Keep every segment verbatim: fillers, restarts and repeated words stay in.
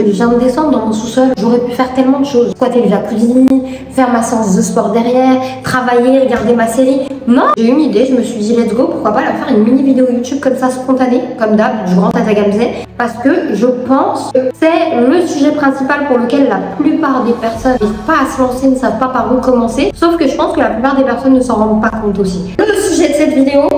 Je viens de descendre dans mon sous-sol, j'aurais pu faire tellement de choses. Squatter le jacuzzi, faire ma séance de sport derrière, travailler, regarder ma série. Non, j'ai eu une idée, je me suis dit let's go, pourquoi pas leur faire une mini vidéo YouTube comme ça, spontanée, comme d'hab, du grand Tata Gamze. Parce que je pense que c'est le sujet principal pour lequel la plupart des personnes n'arrivent pas à se lancer, ne savent pas par où commencer. Sauf que je pense que la plupart des personnes ne s'en rendent pas compte aussi. Le sujet de cette vidéo,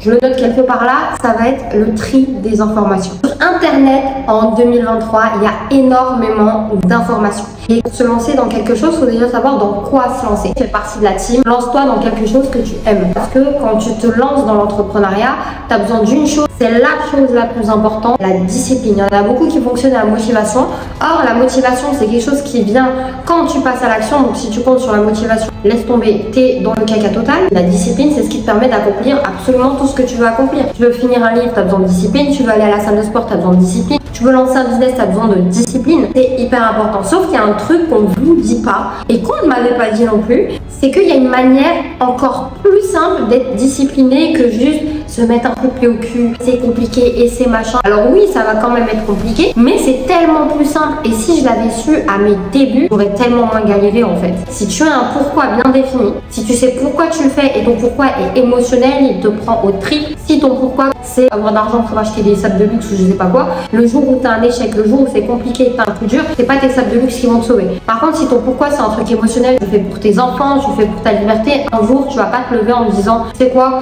je le note quelque part là, ça va être le tri des informations. Sur Internet, en deux mille vingt-trois, il y a énormément d'informations. Et pour se lancer dans quelque chose, il faut déjà savoir dans quoi se lancer. Tu fais partie de la team, lance-toi dans quelque chose que tu aimes. Parce que quand tu te lances dans l'entrepreneuriat, tu as besoin d'une chose, c'est la chose la plus importante, la discipline. Il y en a beaucoup qui fonctionnent à la motivation. Or, la motivation, c'est quelque chose qui vient quand tu passes à l'action. Donc, si tu comptes sur la motivation, laisse tomber, t'es dans le caca total. La discipline, c'est ce qui te permet d'accomplir absolument tout ce que tu veux accomplir. Tu veux finir un livre, tu as besoin de discipline. Tu veux aller à la salle de sport, tu as besoin de discipline. Tu veux lancer un business, tu as besoin de discipline. C'est hyper important. Sauf qu'il y a un truc qu'on ne vous dit pas et qu'on ne m'avait pas dit non plus, c'est qu'il y a une manière encore plus simple d'être discipliné que juste se mettre un peu de pied au cul, c'est compliqué et c'est machin. Alors oui, ça va quand même être compliqué, mais c'est tellement plus simple. Et si je l'avais su à mes débuts, j'aurais tellement moins galéré en fait. Si tu as un pourquoi bien défini, si tu sais pourquoi tu le fais et ton pourquoi est émotionnel, il te prend au trip. Si ton pourquoi c'est avoir d'argent pour acheter des sables de luxe ou je sais pas quoi, le jour où tu as un échec, le jour où c'est compliqué, tu as un coup dur, c'est pas tes sables de luxe qui vont te sauver. Par contre, si ton pourquoi c'est un truc émotionnel, tu le fais pour tes enfants, tu le fais pour ta liberté, un jour tu vas pas te lever en me disant c'est quoi,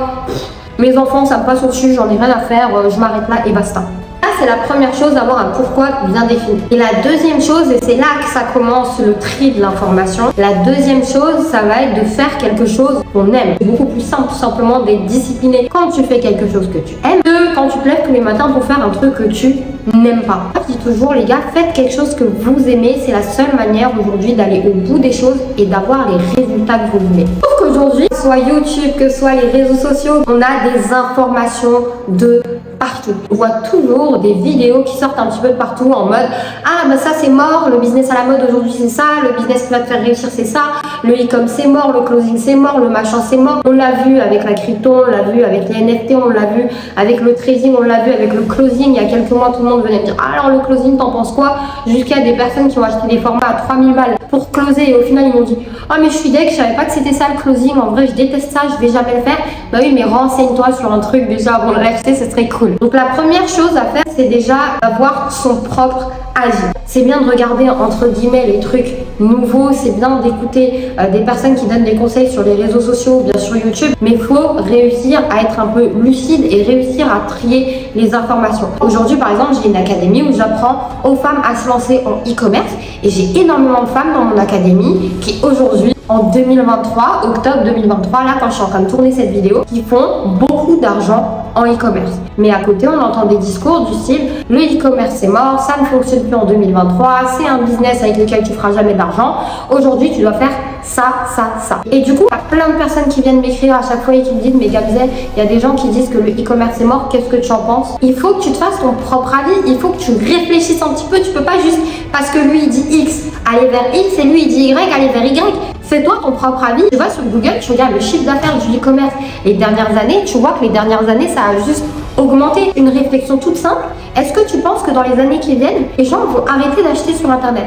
mes enfants, ça me passe au-dessus, j'en ai rien à faire, je m'arrête là et basta. Là, c'est la première chose d'avoir un pourquoi bien défini. Et la deuxième chose, et c'est là que ça commence le tri de l'information, la deuxième chose, ça va être de faire quelque chose qu'on aime. C'est beaucoup plus simple, tout simplement, d'être discipliné quand tu fais quelque chose que tu aimes que quand tu te lèves tous les matins pour faire un truc que tu n'aimes pas. Je dis toujours, les gars, faites quelque chose que vous aimez, c'est la seule manière aujourd'hui d'aller au bout des choses et d'avoir les résultats que vous voulez. Aujourd'hui, que ce soit YouTube, que ce soit les réseaux sociaux, on a des informations de partout. On voit toujours des vidéos qui sortent un petit peu de partout en mode ah ben ça c'est mort, le business à la mode aujourd'hui c'est ça, le business qui va te faire réussir c'est ça, le e-com c'est mort, le closing c'est mort, le machin c'est mort. On l'a vu avec la crypto, on l'a vu avec les N F T, on l'a vu avec le trading, on l'a vu avec le closing. Il y a quelques mois, tout le monde venait me dire ah, alors le closing t'en penses quoi? Jusqu'à des personnes qui ont acheté des formats à trois mille balles pour closer et au final ils m'ont dit ah oh, mais je suis deg, je savais pas que c'était ça le closing, en vrai je déteste ça, je vais jamais le faire. Bah oui, mais renseigne-toi sur un truc déjà avant de l'acheter, ce serait cool. Donc la première chose à faire, c'est déjà d'avoir son propre avis. C'est bien de regarder entre guillemets les trucs nouveaux, c'est bien d'écouter euh, des personnes qui donnent des conseils sur les réseaux sociaux ou bien sur YouTube, mais il faut réussir à être un peu lucide et réussir à trier les informations. Aujourd'hui par exemple, j'ai une académie où j'apprends aux femmes à se lancer en e-commerce et j'ai énormément de femmes dans mon académie qui aujourd'hui, en deux mille vingt-trois, octobre deux mille vingt-trois, là quand je suis en train de tourner cette vidéo, qui font beaucoup d'argent en e-commerce. Mais à côté, on entend des discours du style « le e-commerce c'est mort, ça ne fonctionne plus en deux mille vingt-trois, c'est un business avec lequel tu feras jamais d'argent, aujourd'hui tu dois faire ça, ça, ça. » Et du coup, il y a plein de personnes qui viennent m'écrire à chaque fois et qui me disent « mais Gamze, il y a des gens qui disent que le e-commerce est mort, qu'est-ce que tu en penses ?» Il faut que tu te fasses ton propre avis, il faut que tu réfléchisses un petit peu, tu peux pas juste parce que lui il dit X, aller vers X et lui il dit Y, aller vers Y. Fais-toi ton propre avis. Tu vas sur Google, tu regardes le chiffre d'affaires du e-commerce les dernières années, tu vois que les dernières années, ça a juste augmenté. Une réflexion toute simple, est-ce que tu penses que dans les années qui viennent, les gens vont arrêter d'acheter sur Internet?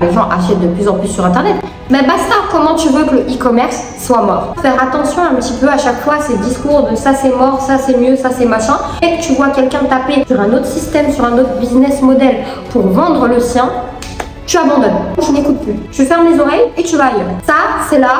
Les gens achètent de plus en plus sur Internet. Mais basta, comment tu veux que le e-commerce soit mort? Faire attention un petit peu à chaque fois à ces discours de ça c'est mort, ça c'est mieux, ça c'est machin. Et que tu vois quelqu'un taper sur un autre système, sur un autre business model pour vendre le sien, tu abandonnes, tu n'écoutes plus, tu fermes les oreilles et tu vas ailleurs. Ça, c'est la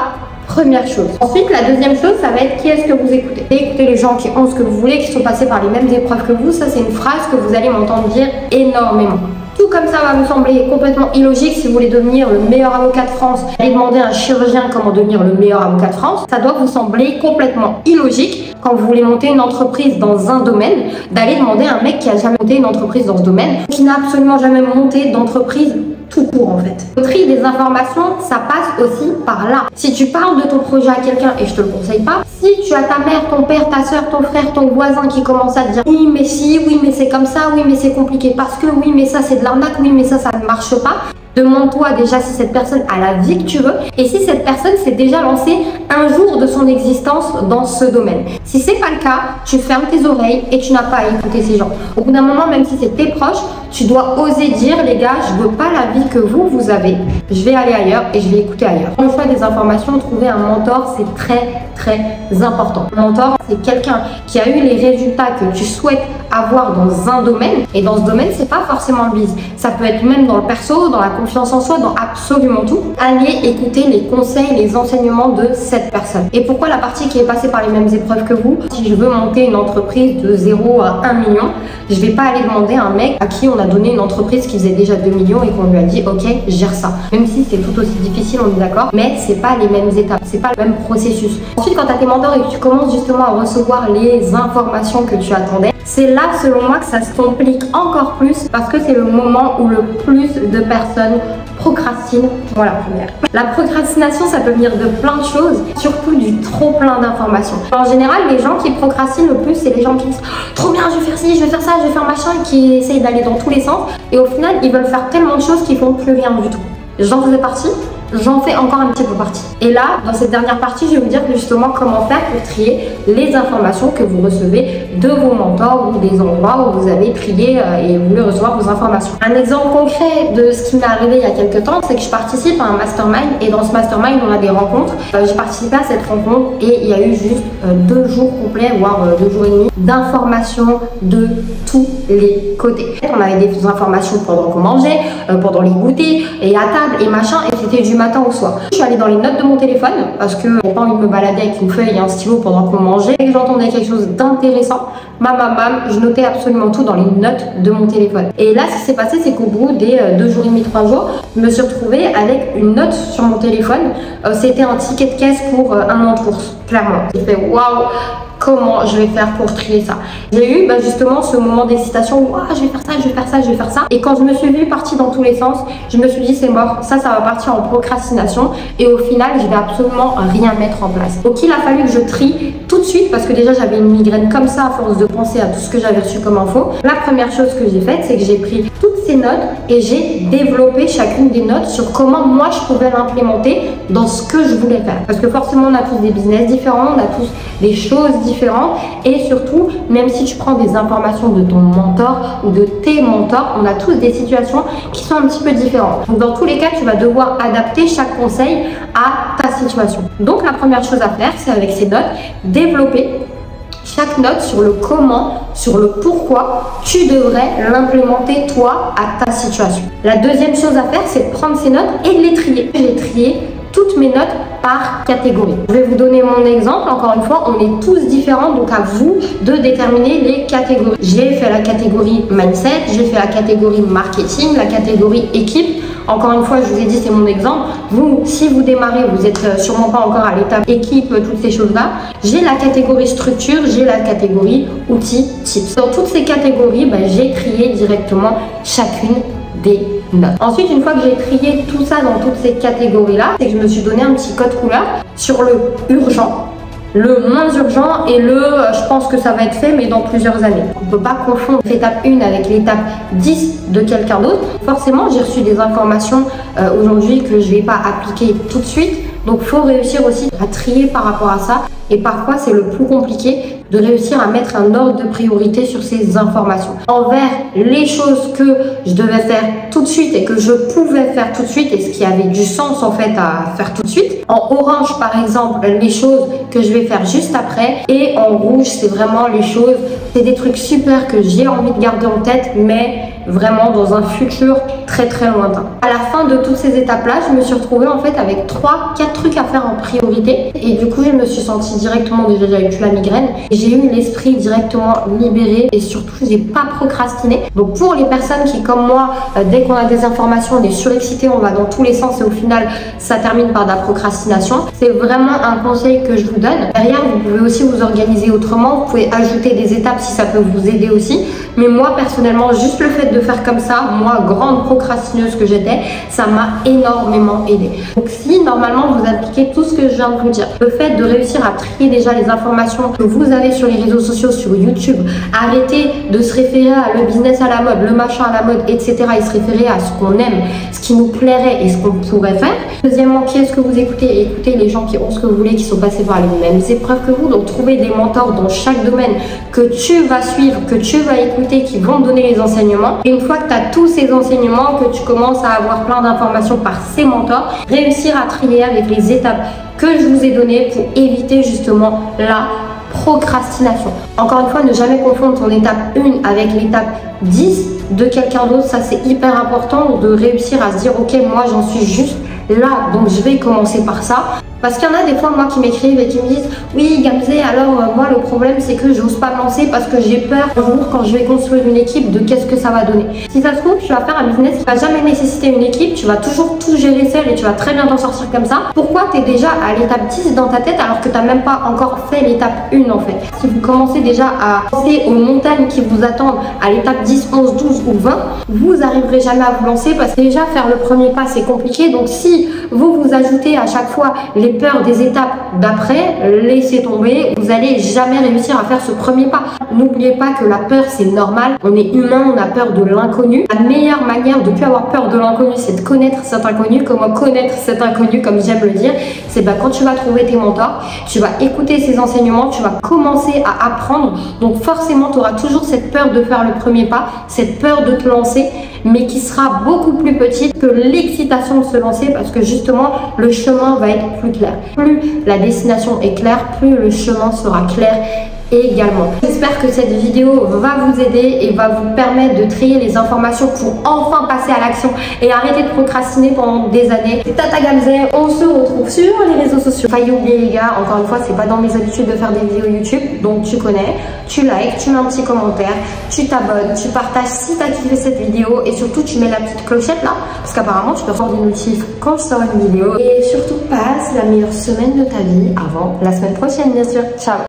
première chose. Ensuite, la deuxième chose, ça va être qui est-ce que vous écoutez. Écoutez les gens qui ont ce que vous voulez, qui sont passés par les mêmes épreuves que vous. Ça, c'est une phrase que vous allez m'entendre dire énormément. Tout comme ça va vous sembler complètement illogique si vous voulez devenir le meilleur avocat de France, allez demander à un chirurgien comment devenir le meilleur avocat de France. Ça doit vous sembler complètement illogique quand vous voulez monter une entreprise dans un domaine, d'aller demander à un mec qui a jamais monté une entreprise dans ce domaine, qui n'a absolument jamais monté d'entreprise tout court en fait. Le tri des informations, ça passe aussi par là. Si tu parles de ton projet à quelqu'un, et je te le conseille pas, si tu as ta mère, ton père, ta soeur, ton frère, ton voisin qui commence à te dire oui mais si, oui mais c'est comme ça, oui mais c'est compliqué parce que, oui mais ça c'est de l'arnaque, oui mais ça ça ne marche pas, demande-toi déjà si cette personne a la vie que tu veux et si cette personne s'est déjà lancée un jour de son existence dans ce domaine. Si c'est pas le cas, tu fermes tes oreilles et tu n'as pas à écouter ces gens. Au bout d'un moment, même si c'est tes proches, Tu dois oser dire, les gars, je veux pas la vie que vous, vous avez. Je vais aller ailleurs et je vais écouter ailleurs. Dans le choix des informations, trouver un mentor, c'est très, très important. Un mentor, c'est quelqu'un qui a eu les résultats que tu souhaites avoir dans un domaine. Et dans ce domaine, c'est pas forcément le business. Ça peut être même dans le perso, dans la confiance en soi, dans absolument tout. Allez écouter les conseils, les enseignements de cette personne. Et pourquoi la partie qui est passée par les mêmes épreuves que vous? Si je veux monter une entreprise de zéro à un million, je vais pas aller demander à un mec à qui on a a donné une entreprise qui faisait déjà deux millions et qu'on lui a dit ok, gère ça. Même si c'est tout aussi difficile, on est d'accord, mais c'est pas les mêmes étapes, c'est pas le même processus. Ensuite, quand tu as tes mentors et que tu commences justement à recevoir les informations que tu attendais, c'est là, selon moi, que ça se complique encore plus parce que c'est le moment où le plus de personnes procrastinent. Voilà, première. La procrastination, ça peut venir de plein de choses, surtout du trop plein d'informations. En général, les gens qui procrastinent le plus, c'est les gens qui disent oh, trop bien, je vais faire ci, je vais faire ça, je vais faire machin, qui essayent d'aller dans tous les sens et au final, ils veulent faire tellement de choses qu'ils font plus rien du tout. J'en faisais partie. J'en fais encore un petit peu partie. Et là, dans cette dernière partie, je vais vous dire justement comment faire pour trier les informations que vous recevez de vos mentors ou des endroits où vous avez trié et voulu recevoir vos informations. Un exemple concret de ce qui m'est arrivé il y a quelques temps, c'est que je participe à un mastermind et dans ce mastermind, on a des rencontres. J'ai participé à cette rencontre et il y a eu juste deux jours complets, voire deux jours et demi, d'informations de tous les côtés. On avait des informations pendant qu'on mangeait, pendant les goûters et à table et machin, et c'était du matin au soir. Je suis allée dans les notes de mon téléphone parce que j'ai pas envie de me balader avec une feuille et un stylo pendant qu'on mangeait. Et j'entendais quelque chose d'intéressant, mam, mam, mam, je notais absolument tout dans les notes de mon téléphone. Et là, ce qui s'est passé, c'est qu'au bout des deux jours et demi, trois jours, je me suis retrouvée avec une note sur mon téléphone. Euh, C'était un ticket de caisse pour euh, un an de course, clairement. J'ai fait waouh, comment je vais faire pour trier ça? J'ai eu bah, justement ce moment d'excitation où ah, je vais faire ça, je vais faire ça, je vais faire ça. Et quand je me suis vue partie dans tous les sens, je me suis dit c'est mort, ça, ça va partir en procrastination et au final, je vais absolument rien mettre en place. Donc il a fallu que je trie tout de suite parce que déjà j'avais une migraine comme ça à force de penser à tout ce que j'avais reçu comme info. La première chose que j'ai faite, c'est que j'ai pris toutes ces notes et j'ai développé chacune des notes sur comment moi je pouvais l'implémenter dans ce que je voulais faire. Parce que forcément, on a tous des business différents, on a tous des choses différentes. Et surtout, même si tu prends des informations de ton mentor ou de tes mentors, on a tous des situations qui sont un petit peu différentes. Donc dans tous les cas, tu vas devoir adapter chaque conseil à ta situation. Donc la première chose à faire, c'est avec ces notes, développer chaque note sur le comment, sur le pourquoi tu devrais l'implémenter toi à ta situation. La deuxième chose à faire, c'est de prendre ces notes et de les trier. Je les trier toutes mes notes par catégorie. Je vais vous donner mon exemple. Encore une fois, on est tous différents, donc à vous de déterminer les catégories. J'ai fait la catégorie mindset, j'ai fait la catégorie marketing, la catégorie équipe. Encore une fois, je vous ai dit, c'est mon exemple. Vous, si vous démarrez, vous n'êtes sûrement pas encore à l'étape équipe, toutes ces choses-là. J'ai la catégorie structure, j'ai la catégorie outils, tips. Dans toutes ces catégories, bah, j'ai trié directement chacune des notes. Ensuite, une fois que j'ai trié tout ça dans toutes ces catégories-là, c'est que je me suis donné un petit code couleur sur le urgent, le moins urgent et le euh, je pense que ça va être fait mais dans plusieurs années. On ne peut pas confondre l'étape un avec l'étape dix de quelqu'un d'autre. Forcément, j'ai reçu des informations euh, aujourd'hui que je ne vais pas appliquer tout de suite. Donc, il faut réussir aussi à trier par rapport à ça. Et parfois, c'est le plus compliqué de réussir à mettre un ordre de priorité sur ces informations. Envers les choses que je devais faire tout de suite et que je pouvais faire tout de suite et ce qui avait du sens en fait à faire tout de suite. En orange, par exemple, les choses que je vais faire juste après. Et en rouge, c'est vraiment les choses, c'est des trucs super que j'ai envie de garder en tête, mais vraiment dans un futur très très lointain. À la fin de toutes ces étapes-là, je me suis retrouvée en fait avec trois quatre trucs à faire en priorité. Et du coup, je me suis sentie directement, déjà j'avais eu la migraine, j'ai eu l'esprit directement libéré et surtout, je n'ai pas procrastiné. Donc pour les personnes qui, comme moi, dès qu'on a des informations, on est surexcité, on va dans tous les sens et au final, ça termine par de la procrastination. C'est vraiment un conseil que je vous donne. Derrière, vous pouvez aussi vous organiser autrement, vous pouvez ajouter des étapes si ça peut vous aider aussi. Mais moi, personnellement, juste le fait de faire comme ça, moi, grande procrastineuse que j'étais, ça m'a énormément aidée. Donc si normalement vous appliquez tout ce que je viens de vous dire, le fait de réussir à trier déjà les informations que vous avez sur les réseaux sociaux, sur YouTube, arrêtez de se référer à le business à la mode, le machin à la mode, et cetera et se référer à ce qu'on aime, ce qui nous plairait et ce qu'on pourrait faire. Deuxièmement, qui est-ce que vous écoutez? Écoutez les gens qui ont ce que vous voulez, qui sont passés par les mêmes épreuves que vous. Donc trouvez des mentors dans chaque domaine que tu vas suivre, que tu vas écouter, facultés qui vont donner les enseignements. Et une fois que tu as tous ces enseignements, que tu commences à avoir plein d'informations par ces mentors, réussir à trier avec les étapes que je vous ai données pour éviter justement la procrastination. Encore une fois, ne jamais confondre ton étape un avec l'étape dix de quelqu'un d'autre. Ça, c'est hyper important de réussir à se dire « Ok, moi, j'en suis juste là, donc je vais commencer par ça. » Parce qu'il y en a des fois, moi, qui m'écrivent et qui me disent « Oui, Gamze, alors euh, moi, le problème, c'est que j'ose pas me lancer parce que j'ai peur un jour, quand je vais construire une équipe, de qu'est-ce que ça va donner. » Si ça se trouve, tu vas faire un business qui va jamais nécessiter une équipe, tu vas toujours tout gérer seul et tu vas très bien t'en sortir comme ça. Pourquoi tu es déjà à l'étape dix dans ta tête alors que tu n'as même pas encore fait l'étape un, en fait? Si vous commencez déjà à penser aux montagnes qui vous attendent à l'étape dix, onze, douze ou vingt, vous n'arriverez jamais à vous lancer parce que déjà, faire le premier pas, c'est compliqué. Donc, si vous vous ajoutez à chaque fois les peur des étapes d'après, laissez tomber, vous allez jamais réussir à faire ce premier pas. N'oubliez pas que la peur, c'est normal, on est humain, on a peur de l'inconnu. La meilleure manière de ne plus avoir peur de l'inconnu, c'est de connaître cet inconnu. Comment connaître cet inconnu, comme j'aime le dire, c'est bah, quand tu vas trouver tes mentors, tu vas écouter ses enseignements, tu vas commencer à apprendre. Donc forcément, tu auras toujours cette peur de faire le premier pas, cette peur de te lancer, mais qui sera beaucoup plus petite que l'excitation de se lancer parce que justement, le chemin va être plus clair. Plus la destination est claire, plus le chemin sera clair également. J'espère que cette vidéo va vous aider et va vous permettre de trier les informations pour enfin passer à l'action et arrêter de procrastiner pendant des années. C'est Tata Gamze, on se retrouve sur les réseaux sociaux. Faille oublier les gars, encore une fois, c'est pas dans mes habitudes de faire des vidéos YouTube, donc tu connais, tu likes, tu mets un petit commentaire, tu t'abonnes, tu partages si t'as kiffé cette vidéo et surtout tu mets la petite clochette là, parce qu'apparemment tu peux recevoir des notifs quand je sors une vidéo. Et surtout passe la meilleure semaine de ta vie avant la semaine prochaine bien sûr. Ciao.